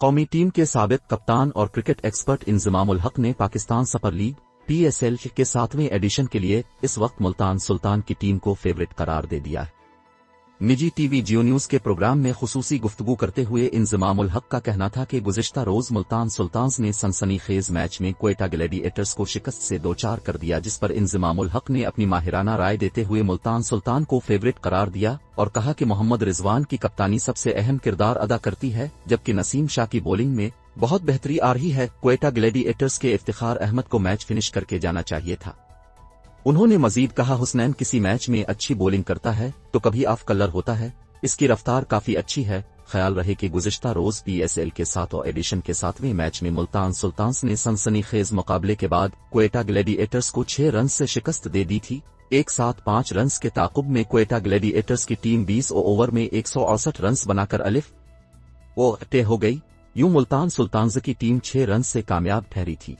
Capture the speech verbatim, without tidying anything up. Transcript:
कौमी टीम के साबिक कप्तान और क्रिकेट एक्सपर्ट इंजमाम उल हक ने पाकिस्तान सपर लीग पीएसएल के सातवें एडिशन के लिए इस वक्त मुल्तान सुल्तान की टीम को फेवरेट करार दे दिया है। निजी टीवी जियो न्यूज़ के प्रोग्राम में खुसूसी गुफ्तगू करते हुए इंजमाम उल हक का कहना था कि गुज़िश्ता रोज़ मुल्तान सुल्तान्स ने सनसनीखेज मैच में क्वेटा ग्लैडिएटर्स को शिकस्त से दो-चार कर दिया, जिस पर इंजमाम उल हक ने अपनी माहिराना राय देते हुए मुल्तान सुल्तान को फेवरेट करार दिया और कहा कि मोहम्मद रिजवान की कप्तानी सबसे अहम किरदार अदा करती है, जबकि नसीम शाह की बॉलिंग में बहुत बेहतरी आ रही है। क्वेटा ग्लैडिएटर्स के इफ्तिखार अहमद को मैच फिनिश करके जाना चाहिए था। उन्होंने मजीद कहा, हुसनैन किसी मैच में अच्छी बॉलिंग करता है तो कभी ऑफ कलर होता है, इसकी रफ्तार काफी अच्छी है। ख्याल रहे कि गुज़िश्ता रोज़ पीएसएल के सातवें एडिशन के सातवें मैच में मुल्तान सुल्तान्स ने सनसनीखेज मुकाबले के बाद क्वेटा ग्लैडिएटर्स को छह रन से शिकस्त दे दी थी। एक साथ पांच रन के ताकुब में क्वेटा ग्लैडिएटर्स की टीम बीस ओवर में एक सौ अड़सठ रन बनाकर अलिफ वो अटे हो गई। यूं मुल्तान सुल्तान्स की टीम छह रन से कामयाब ठहरी थी।